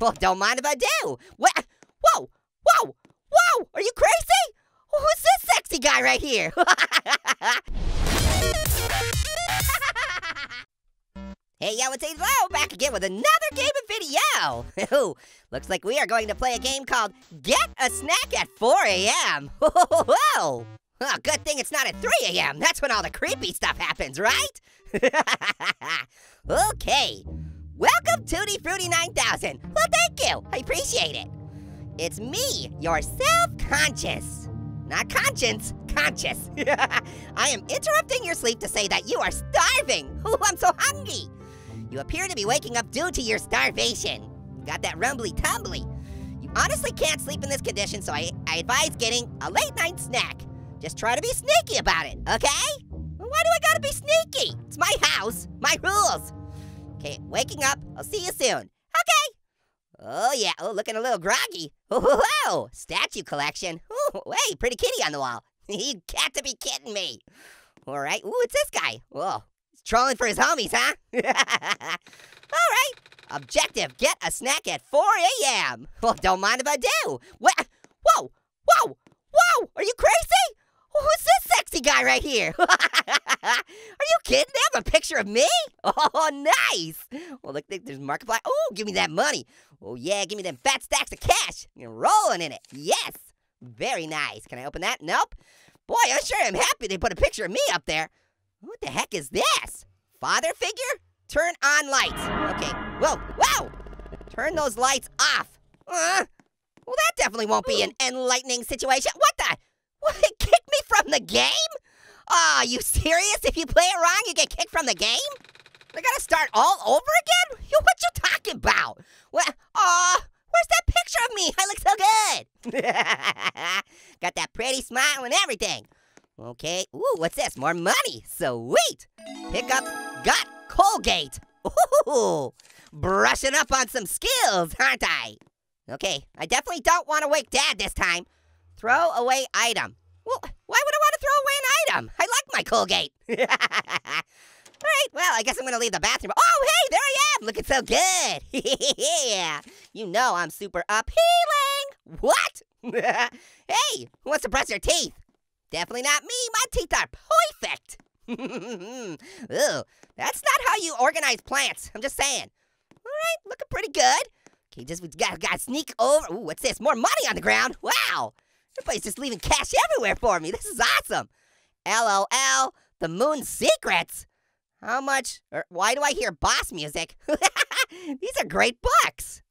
Well, don't mind if I do. What? Whoa! Whoa! Whoa! Are you crazy? Who's this sexy guy right here? Hey, yo, it's Hello, back again with another game and video. Looks like we are going to play a game called Get a Snack at 4 a.m. Whoa! Oh, good thing it's not at 3 a.m. That's when all the creepy stuff happens, right? Okay. Welcome to the Fruity 9000. Well, thank you. I appreciate it. It's me, your self-conscious. Not conscience, conscious. I am interrupting your sleep to say that you are starving. Oh, I'm so hungry. You appear to be waking up due to your starvation. Got that rumbly tumbly. You honestly can't sleep in this condition, so I advise getting a late night snack. Just try to be sneaky about it, okay? Well, why do I gotta be sneaky? It's my house, my rules. Okay, waking up, I'll see you soon. Okay. Oh yeah, oh, looking a little groggy. Oh, statue collection. Ooh, hey, pretty kitty on the wall. You got to be kidding me. All right, ooh, it's this guy. Whoa, he's trolling for his homies, huh? All right, objective, get a snack at 4 a.m. Well, don't mind if I do. What? Whoa, whoa, whoa, are you crazy? Who's this sexy guy right here? Are you kidding? They have a picture of me? Oh, nice. Well, look, there's Markiplier. Oh, give me that money. Oh, yeah, give me them fat stacks of cash. You're rolling in it. Yes. Very nice. Can I open that? Nope. Boy, I sure am happy they put a picture of me up there. What the heck is this? Father figure? Turn on lights. Okay. Whoa, whoa. Turn those lights off. Well, that definitely won't be an enlightening situation. What the? What, they kicked me from the game? Aw, you serious? If you play it wrong, you get kicked from the game? I gotta start all over again? Yo, what you talking about? What? Aw, where's that picture of me? I look so good. Got that pretty smile and everything. Okay, ooh, what's this? More money, sweet. Pick up, got Colgate. Ooh, brushing up on some skills, aren't I? Okay, I definitely don't wanna wake Dad this time. Throw away item. Well, why would I want to throw away an item? I like my Colgate. All right, well, I guess I'm going to leave the bathroom. Oh, hey, there I am, looking so good. Yeah, you know I'm super appealing. What? Hey, who wants to brush their teeth? Definitely not me, my teeth are perfect. Ooh, that's not how you organize plants, I'm just saying. All right, looking pretty good. Okay, just we gotta sneak over. Ooh, what's this? More money on the ground, wow. Everybody's just leaving cash everywhere for me. This is awesome. LOL, the moon's secrets. How much, or why do I hear boss music? These are great books.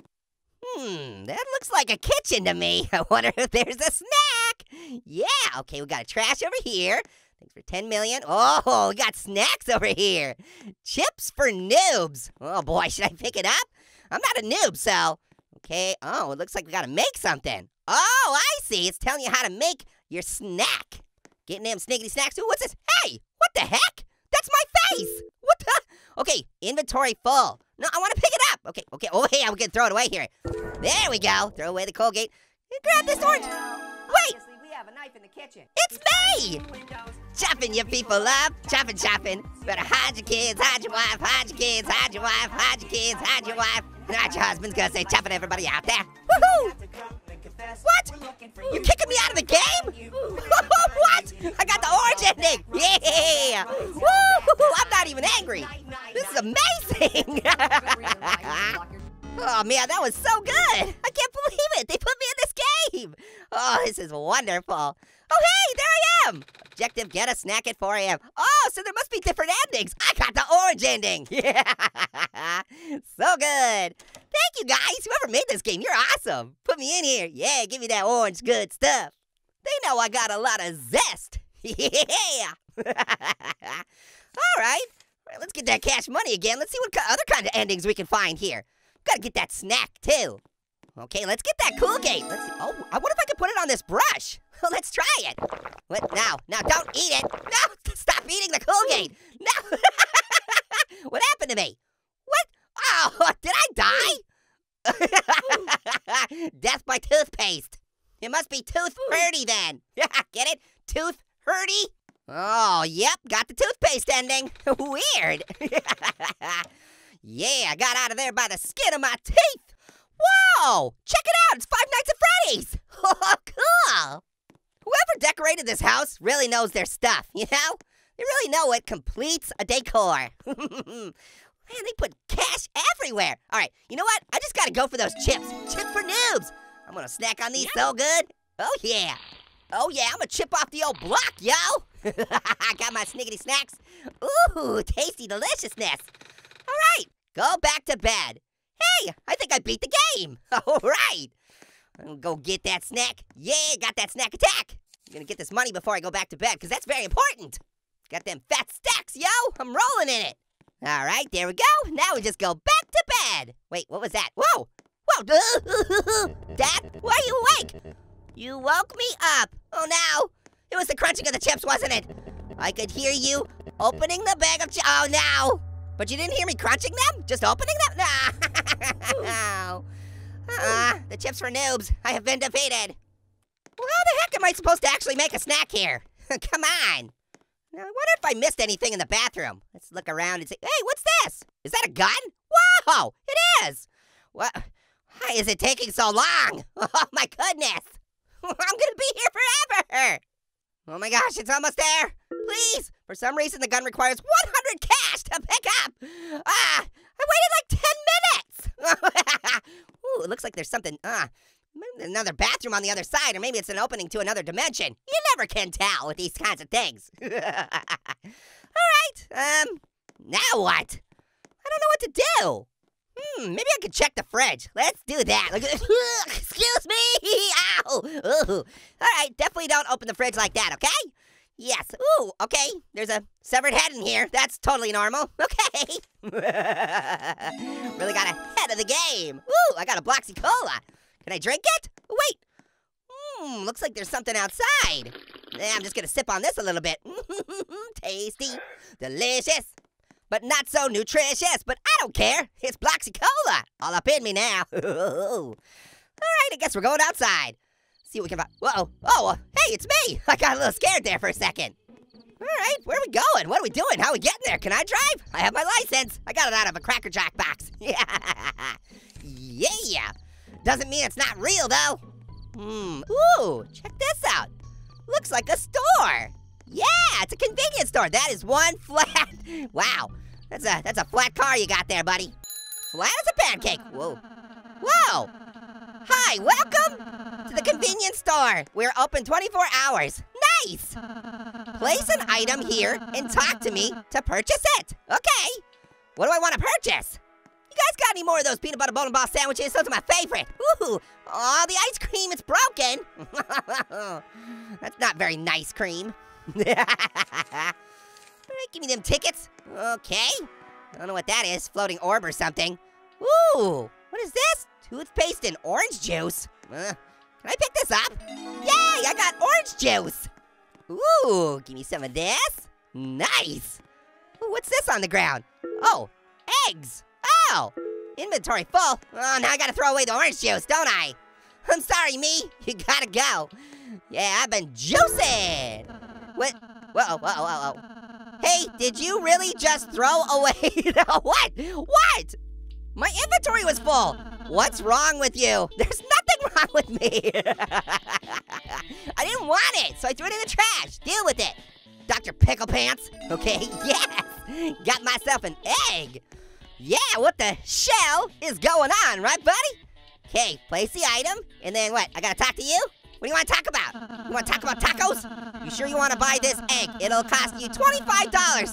That looks like a kitchen to me. I wonder if there's a snack. Yeah, okay, we got a trash over here. Thanks for 10 million. Oh, we got snacks over here. Chips for noobs. Oh boy, should I pick it up? I'm not a noob, so. Okay, oh, it looks like we gotta make something. Oh, I see, it's telling you how to make your snack. Getting them sniggity snacks, ooh, what's this? Hey, what the heck? That's my face, what the? Okay, inventory full. No, I wanna pick it up. Okay, okay, oh, hey, I'm gonna throw it away here. There we go, throw away the Colgate. Grab this orange, wait. We have a knife in the kitchen. It's me! Chopping your people up, chopping, chopping. Better hide your kids, hide your wife, hide your kids, hide your wife, hide your kids, hide your wife. And hide your husband's gonna say chopping everybody out there. Woohoo! What? You're kicking me out of the game? What? I got the orange ending. Yeah! Woo! I'm not even angry. This is amazing! Oh man, that was so good! I can't believe it! They put me in this game! Oh, this is wonderful. Oh hey, there I am! Objective, get a snack at 4 a.m. Oh, so there must be different endings. I got the orange ending! Yeah! So good! Thank you guys! Whoever made this game, you're awesome! Put me in here! Yeah, give me that orange good stuff! They know I got a lot of zest! Yeah! Alright, let's get that cash money again. Let's see what other kind of endings we can find here. Gotta get that snack, too. Okay, let's get that Colgate. Let's see. Oh, I wonder if I can put it on this brush. Let's try it. What? Now, now, don't eat it. No, stop eating the Colgate. No. What happened to me? What? Oh, did I die? Death by toothpaste. It must be tooth hurty then. Get it? Tooth hurty? Oh, yep, got the toothpaste ending. Weird. Yeah, I got out of there by the skin of my teeth. Whoa! Whoa! Check it out! It's Five Nights at Freddy's! Oh, cool! Whoever decorated this house really knows their stuff, you know? They really know what completes a decor. Man, they put cash everywhere. All right, you know what? I just gotta go for those chips. Chips for noobs. I'm gonna snack on these so good. Oh, yeah. Oh, yeah, I'm gonna chip off the old block, yo. I got my sniggity snacks. Ooh, tasty deliciousness. All right, go back to bed. Hey, I think I beat the game. All right. I'm gonna go get that snack. Yeah, got that snack attack. I'm gonna get this money before I go back to bed, because that's very important. Got them fat stacks, yo. I'm rolling in it. All right, there we go. Now we just go back to bed. Wait, what was that? Whoa. Whoa. Dad, why are you awake? You woke me up. Oh, no. It was the crunching of the chips, wasn't it? I could hear you opening the bag of chips. Oh, no. But you didn't hear me crunching them? Just opening them? No. The chips for noobs. I have been defeated. Well, how the heck am I supposed to actually make a snack here? Come on. Now, I wonder if I missed anything in the bathroom. Let's look around and see. Hey, what's this? Is that a gun? Whoa, it is. What? Why is it taking so long? Oh, my goodness. I'm gonna be here forever. Oh my gosh, it's almost there. Please. For some reason, the gun requires 100 cash to pick up. Ah, I waited like 10 minutes. Ooh, it looks like there's something, another bathroom on the other side, or maybe it's an opening to another dimension. You never can tell with these kinds of things. All right, now what? I don't know what to do. Maybe I could check the fridge. Let's do that. Excuse me. Ow. Ooh. All right, definitely don't open the fridge like that, okay? Yes. Ooh, okay. There's a severed head in here. That's totally normal. Okay. Really got ahead of the game. Ooh, I got a Bloxy Cola. Can I drink it? Wait. Looks like there's something outside. I'm just gonna sip on this a little bit. Tasty, delicious. But not so nutritious, but I don't care. It's Bloxy Cola, all up in me now. All right, I guess we're going outside. See what we can find. Whoa, oh, hey, it's me. I got a little scared there for a second. All right, where are we going? What are we doing? How are we getting there? Can I drive? I have my license. I got it out of a Cracker Jack box. Yeah. Doesn't mean it's not real, though. Ooh, check this out. Looks like a store. Yeah, it's a convenience store. That is one flat. Wow, that's a flat car you got there, buddy. Flat as a pancake. Whoa. Hi, welcome to the convenience store. We're open 24 hours. Nice. Place an item here and talk to me to purchase it. Okay. What do I want to purchase? You guys got any more of those peanut butter bowling ball sandwiches? Those are my favorite. Ooh, oh, the ice cream is broken. That's not very nice cream. All right, give me them tickets. Okay. I don't know what that is. Floating orb or something. Ooh, what is this? Toothpaste and orange juice. Can I pick this up? Yay, I got orange juice. Ooh, give me some of this. Nice. Ooh, what's this on the ground? Oh, eggs. Oh, inventory full. Oh, now I gotta throw away the orange juice, don't I? I'm sorry, me. You gotta go. Yeah, I've been juicing. What? Whoa. Hey, did you really just throw away the what? What? My inventory was full. What's wrong with you? There's nothing wrong with me. I didn't want it, so I threw it in the trash. Deal with it. Dr. Pickle Pants. Okay, yes. Got myself an egg. Yeah, what the shell is going on, right, buddy? Okay, place the item, and then what? I gotta talk to you? What do you want to talk about? You want to talk about tacos? You sure you want to buy this egg? It'll cost you $25. I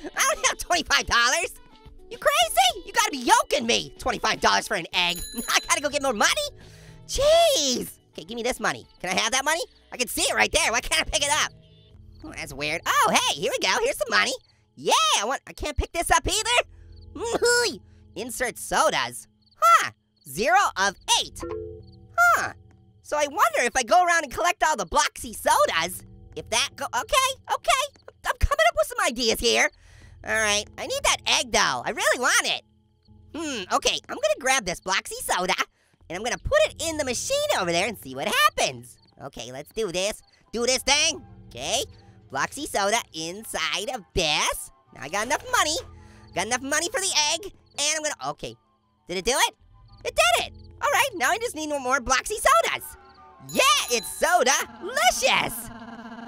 don't have $25. You crazy? You got to be yoking me. $25 for an egg. I got to go get more money? Jeez. Okay, give me this money. Can I have that money? I can see it right there. Why can't I pick it up? Oh, that's weird. Oh, hey, here we go. Here's some money. Yeah, I can't pick this up either. Insert sodas. Huh, 0 of 8. Huh. So I wonder if I go around and collect all the Bloxy sodas, if that go, okay. I'm coming up with some ideas here. All right, I need that egg though. I really want it. Okay, I'm gonna grab this Bloxy soda and I'm gonna put it in the machine over there and see what happens. Okay, let's do this. Do this thing, okay? Bloxy soda inside of this. Now I got enough money. Got enough money for the egg and I'm gonna, okay. Did it do it? It did it. All right, Now I just need more Bloxy sodas. Yeah, it's soda-licious.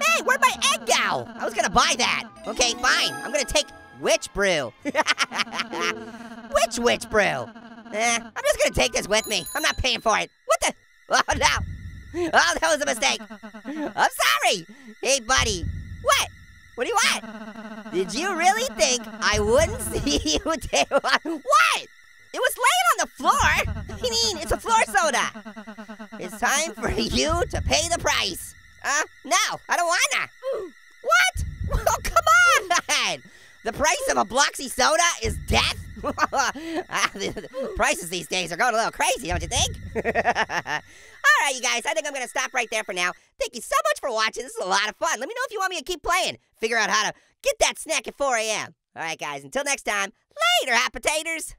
Hey, where'd my egg go? I was gonna buy that. Okay, fine. I'm gonna take witch brew. Which witch brew? I'm just gonna take this with me. I'm not paying for it. What the? Oh, no. Oh, that was a mistake. I'm sorry. Hey, buddy. What? What do you want? Did you really think I wouldn't see you take one? What? It was laying on the floor. I mean, it's a floor soda. It's time for you to pay the price. No, I don't wanna. What? Oh, come on. The price of a Bloxy soda is death? The prices these days are going a little crazy, don't you think? All right, you guys, I think I'm going to stop right there for now. Thank you so much for watching. This is a lot of fun. Let me know if you want me to keep playing. Figure out how to get that snack at 4 a.m. All right, guys, until next time, later, hot potatoes.